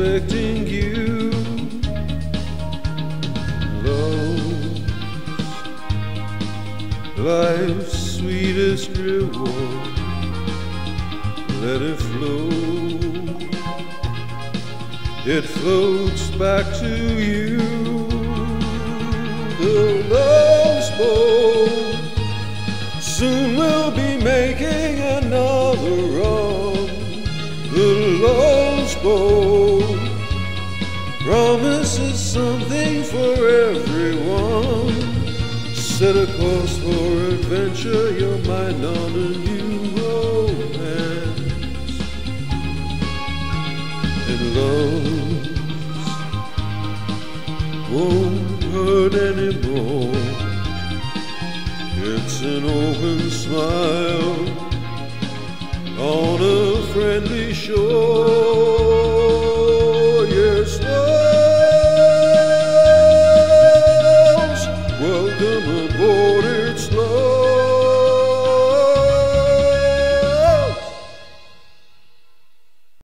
expecting you. Love, life's sweetest reward, let it flow. It floats back to you. The love's boat soon will be making another run. The love's boat promises something for everyone. Set a course for adventure, your mind on a new romance. And love won't hurt anymore. It's an open smile on a friendly shore.